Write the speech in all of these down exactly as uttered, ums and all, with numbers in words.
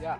Yeah.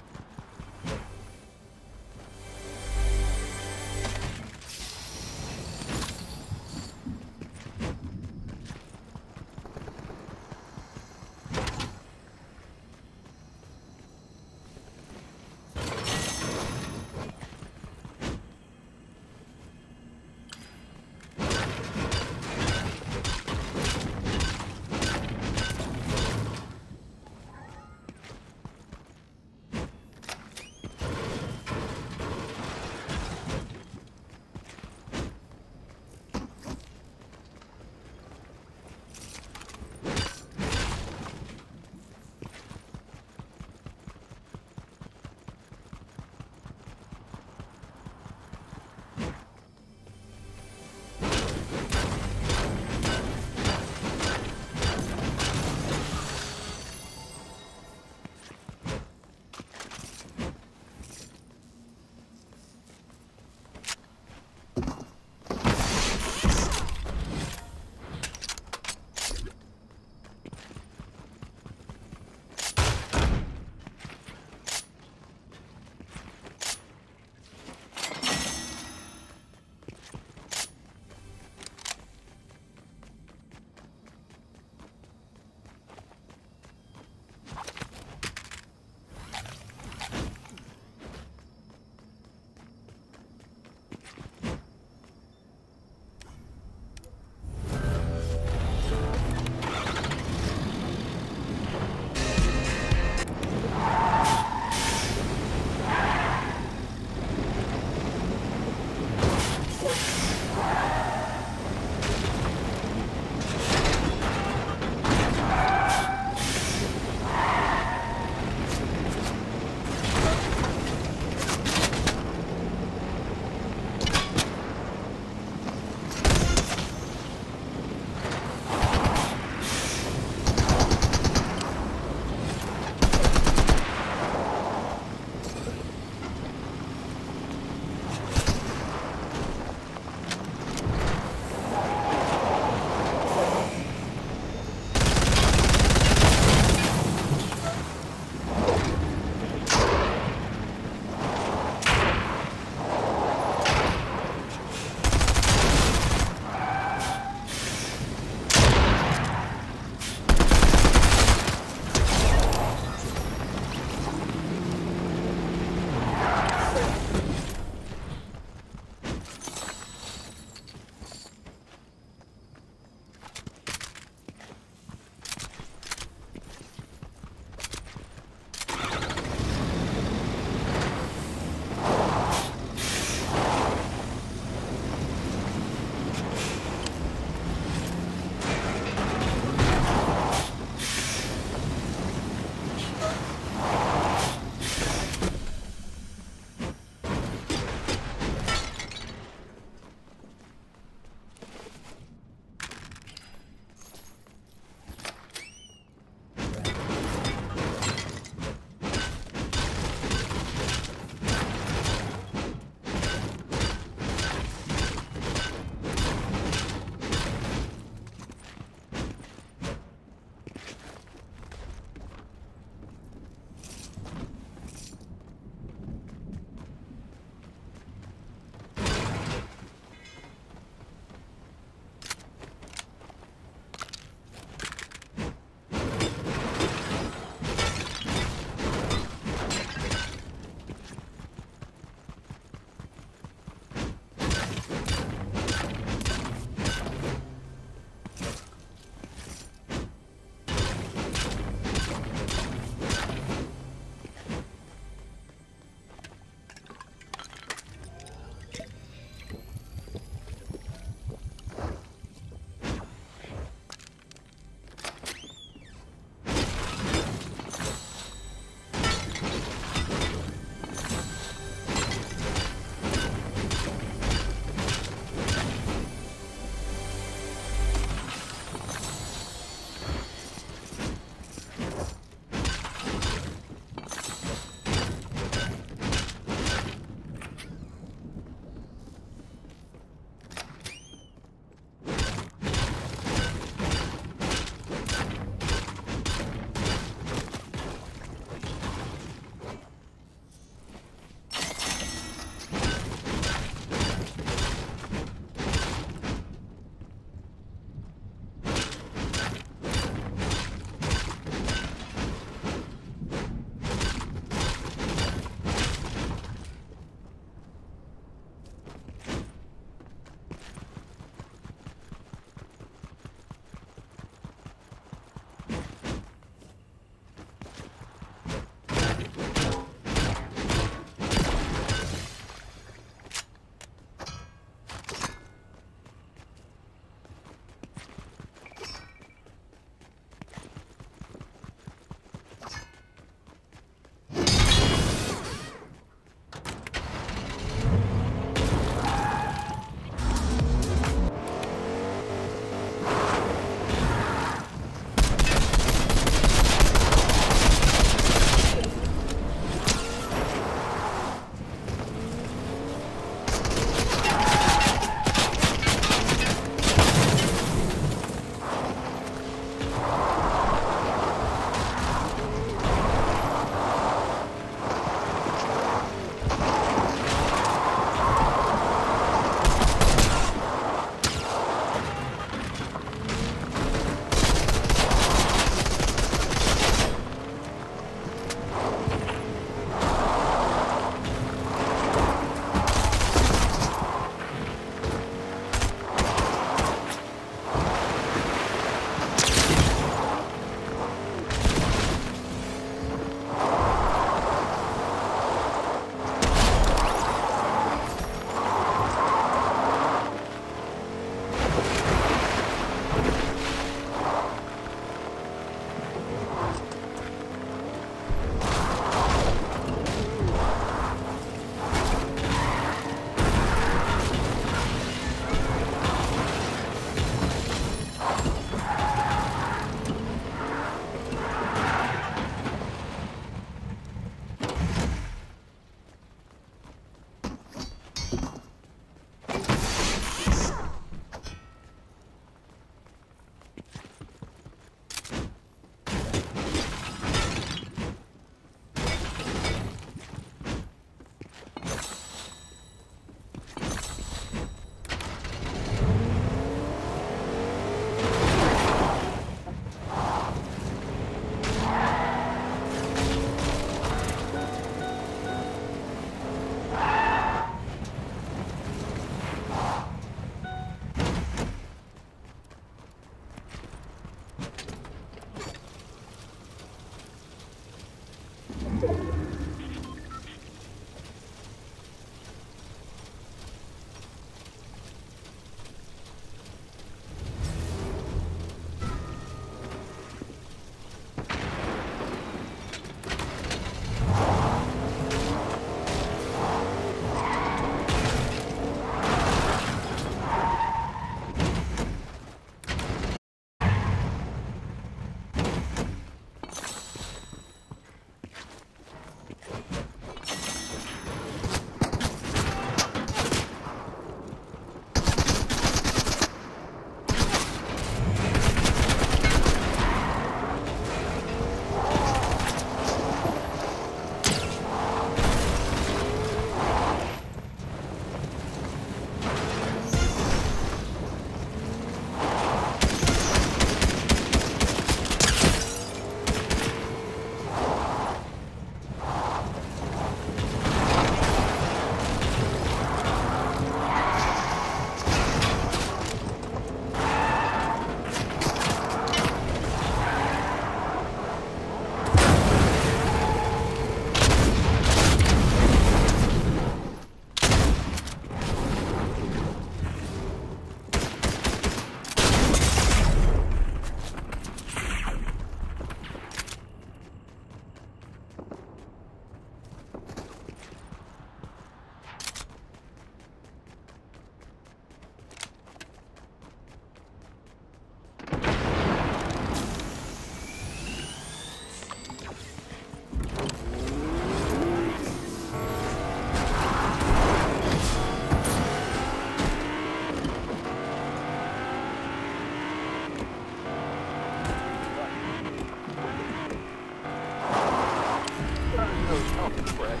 friend.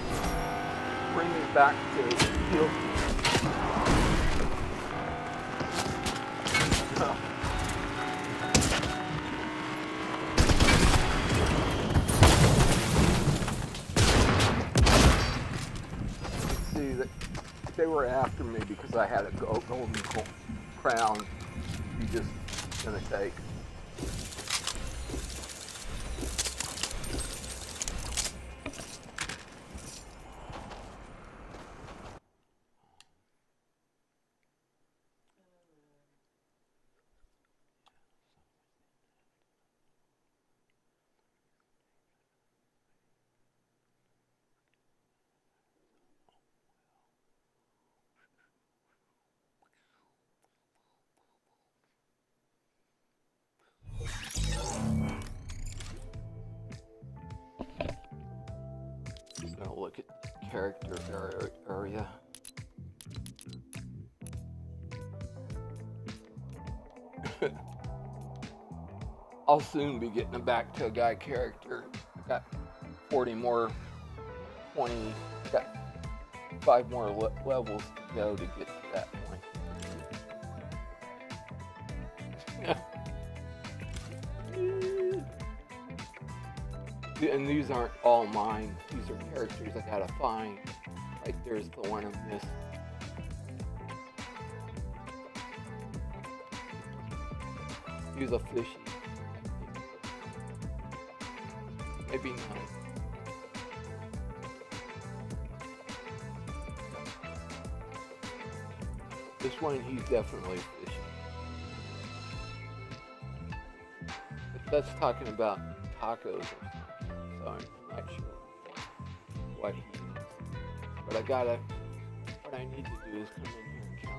Bring me back to heal. See, that they were after me because I had a golden crown. You just gonna take. Look at the character area. I'll soon be getting it back to a guy character. Got forty more, twenty, got five more le levels to go to get to that point. And these aren't all mine. These are characters I gotta find. Like there's the one I missed. He's a fishy. Maybe not. This one, he's definitely fishy. But that's talking about tacos. So I'm not sure what he needs. But I gotta, what I need to do is come in here and count.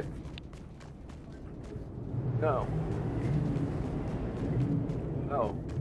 it. No. No.